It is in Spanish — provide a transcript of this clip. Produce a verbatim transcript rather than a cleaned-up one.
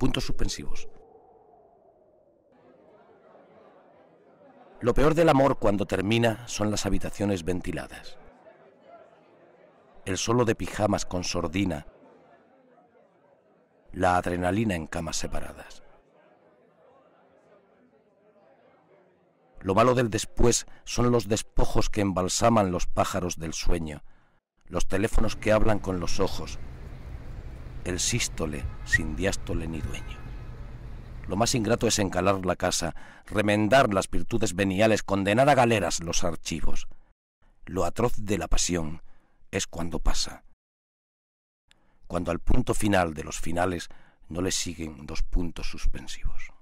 puntos suspensivos. Lo peor del amor cuando termina son las habitaciones ventiladas. El solo de pijamas con sordina, la adrenalina en camas separadas. Lo malo del después son los despojos que embalsaman los pájaros del sueño, los teléfonos que hablan con los ojos, el sístole sin diástole ni dueño. Lo más ingrato es encalar la casa, remendar las virtudes veniales, condenar a galeras los archivos. Lo atroz de la pasión es cuando pasa, cuando al punto final de los finales no le siguen dos puntos suspensivos.